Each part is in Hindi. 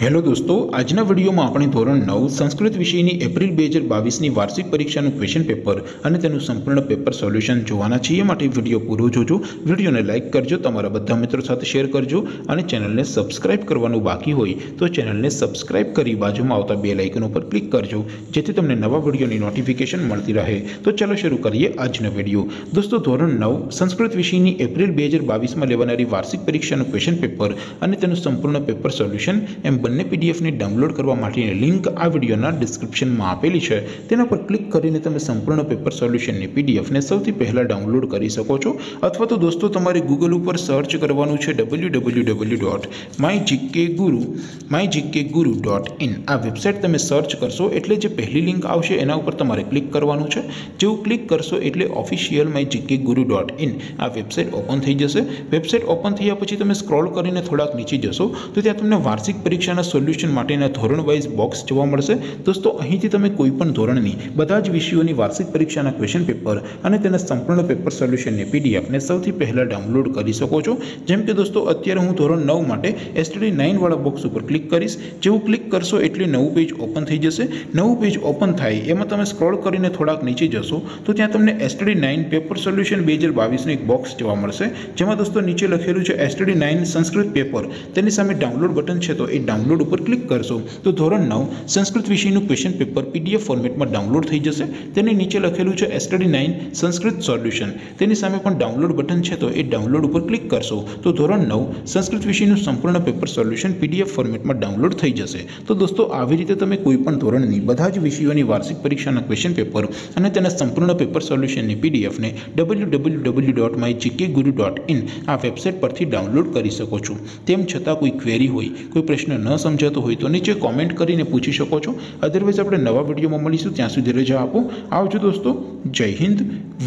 हेलो दोस्तों, आज वीडियो में अपने धोरण 9 संस्कृत विषय की एप्रिल 2022 की वार्षिक परीक्षा क्वेश्चन पेपर और तेनु संपूर्ण पेपर सोल्यूशन जोवाना छीए। माटे वीडियो पूरो जोजो, वीडियो ने लाइक करजो, तमारा बधा मित्रों साथ शेर करजो और चेनल ने सब्सक्राइब करवानुं बाकी होय तो चेनल ने सब्सक्राइब करी बाजुमां आवता बेल आइकन पर क्लिक करजो जेथी तमने नवा वीडियो की नोटिफिकेशन मळती रहे। तो चलो शुरू करिए आजनो वीडियो। दोस्तों, धोरण 9 संस्कृत विषय की एप्रिल 2022 में लेवानारी वार्षिक परीक्षा क्वेश्चन पेपर और तेनु संपूर्ण पेपर सोल्यूशन एम बने पीडीएफ ने डाउनलॉड करवा माटेनी लिंक आ वीडियो डिस्क्रिप्शन में आपेली है। तेना पर क्लिक करीने तमे संपूर्ण पेपर सोल्यूशन ने पीडीएफ ने सौथी पहला डाउनलॉड करी सको छो। अथवा तो दोस्तों तमारे गूगल पर सर्च करवानुं छे www.mygkguru.in। आ वेबसाइट तमे सर्च करशो एटले जे पहली लिंक आवशे एना उपर तमारे क्लिक करवानुं छे। जेवू क्लिक करशो एटले ऑफिशियल mygkguru.in आ वेबसाइट ओपन थई जशे। वेबसाइट ओपन थया पछी तमे स्क्रॉल करीने थोड़ाक नीचे जशो तो त्यां तमने वार्षिक परीक्षा सोल्यूशन माटेना धोरण वाइज बॉक्स जोवा मळशे। दोस्तों, અહીંથી તમે કોઈ પણ ધોરણની બધા જ વિષયોની વાર્ષિક પરીક્ષાના ક્વેશ્ચન પેપર અને તેના સંપૂર્ણ પેપર સોલ્યુશનને પીડીએફ ને સૌથી પહેલા ડાઉનલોડ કરી શકો છો। જેમ કે દોસ્તો અત્યારે હું ધોરણ 9 માટે એસટીડી 9 વાળા બોક્સ ઉપર ક્લિક કરીશ। જેવું ક્લિક કરશો એટલે નવું પેજ ઓપન થઈ જશે। નવું પેજ ઓપન થાય એમાં તમે સ્ક્રોલ કરીને થોડાક નીચે જશો તો ત્યાં તમને એસટીડી 9 પેપર સોલ્યુશન 2022 નું એક બોક્સ જોવા મળશે, જેમાં દોસ્તો નીચે લખેલું છે એસટીડી 9 સંસ્કૃત પેપર, તેની સામે ડાઉનલોડ બટન છે તો એ डाउनलॉड पर क्लिक करशो तो धोरण 9 संस्कृत विषयनु क्वेश्चन पेपर पीडीएफ फॉर्मेट में डाउनलॉड थी जैसे। तेनी नीचे लखेलू है एसटीडी 9 संस्कृत सोल्यूशन, तेनी सामे पण डाउनलॉड बटन है तो ये डाउनलॉड पर क्लिक करशो तो धोरण 9 संस्कृत विषयनु संपूर्ण पेपर सोल्यूशन पीडीएफ फॉर्मेट में डाउनलॉड थी जैसे। तो दोस्तों, आवी रीते तमे कोईपण धोरणनी बधा ज विषयोनी वार्षिक परीक्षाना क्वेश्चन पेपर अने तेना संपूर्ण पेपर सोल्यूशननी पीडीएफ ने www.mygkguru.in आ वेबसाइट परथी डाउनलॉड करी सको छो। तेम छतां कोई क्वेरी होय, कोई प्रश्न न समझातो हो तो नीचे कॉमेंट करीने पूछी सको छो। अदरवाइज आपणे नवा विडियो में मळीशुं, त्यां सुधी रजा आपो। आवजो दोस्तों, जय हिंद,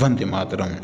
वंदे मातरम।